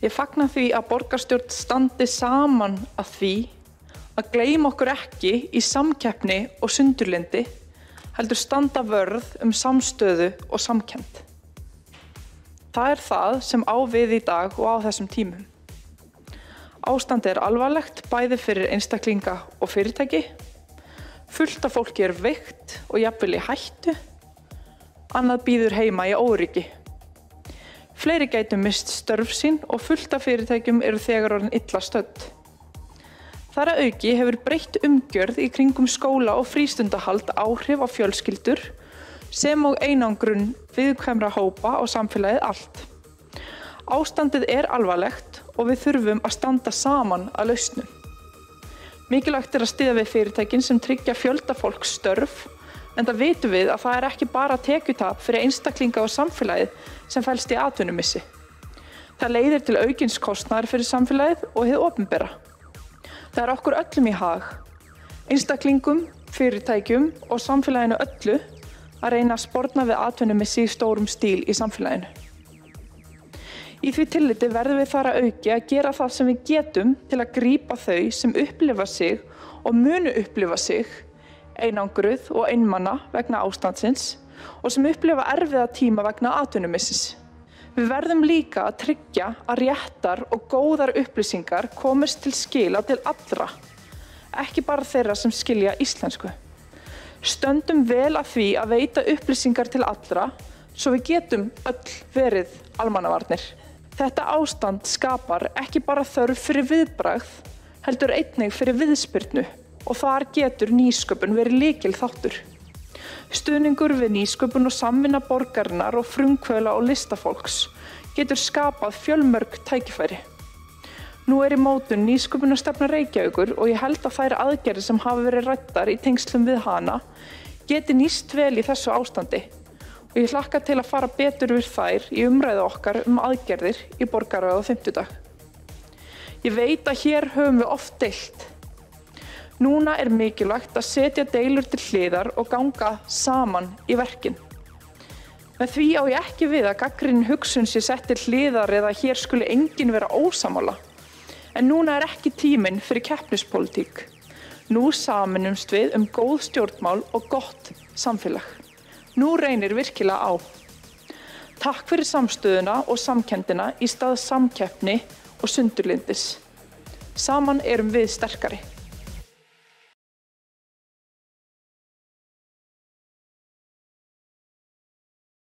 Ég fagna því að borgarstjórn standi saman að því að gleyma okkur ekki í samkeppni og sundurlyndi, heldur standa vörð samstöðu og samkennd. Það það sem á við í dag og á þessum tímum. Ástandið alvarlegt bæði fyrir einstaklinga og fyrirtæki. Fullt af fólki veikt og jafnvel í hættu. Annað bíður heima í óríki. Fleiri gætu mist störf sín og fullt af fyrirtækjum þegar orðin illa stödd. Þar að auki hefur breytt umgjörð í kringum skóla og frístundahald áhrif á fjölskyldur sem og einangrun viðkvæmra hópa og samfélagið allt. Ástandið alvarlegt og við þurfum að standa saman að lausnum. Mikilvægt að styðja við fyrirtækin sem tryggja fjölda fólks störf. En það vitum við að það ekki bara tekjutap fyrir einstaklinga og samfélagið sem felst í atvinnumissi. Það leiðir til aukins kostnaðar fyrir samfélagið og hið opinbera. Það okkur öllum í hag, einstaklingum, fyrirtækjum og samfélaginu öllu að reyna að sporna við atvinnumissi í stórum stíl í samfélaginu. Í því tilliti verðum við þar að auki að gera það sem við getum til að grípa þau sem upplifa sig og munu upplifa sig einangruð og einmanna vegna ástandsins og sem upplifa erfiða tíma vegna atvinnumissis. Við verðum líka að tryggja að réttar og góðar upplýsingar komist til skila til allra, ekki bara þeirra sem skilja íslensku. Stöndum vel að því að veita upplýsingar til allra svo við getum öll verið almannavarnir. Þetta ástand skapar ekki bara þörf fyrir viðbragð, heldur einnig fyrir viðspyrnu. Og þar getur nýsköpun verið lykilþáttur. Stuðningur við nýsköpun og samvinna borgarinnar og frumkvöðla og listafólks getur skapað fjölmörg tækifæri. Nú í mótun nýsköpunarstefna Reykjavíkur og ég held að þær aðgerðir sem hafa verið ræddar í tengslum við hana geti nýst vel í þessu ástandi og ég hlakka til að fara betur yfir þær í umræðu okkar aðgerðir í borgarráði á fimmtudag. Ég veit að hér höfum við oft deilt. Núna mikilvægt að setja deilur til hliðar og ganga saman í verkin. Með því á ég ekki við að gagnrýnin hugsun sé sett til hliðar eða að hér skuli enginn vera ósamála. En núna ekki tíminn fyrir keppnispólitík. Nú saminumst við góð stjórnmál og gott samfélag. Nú reynir virkilega á. Takk fyrir samstöðuna og samkenndina í stað samkeppni og sundurlyndis. Saman við sterkari.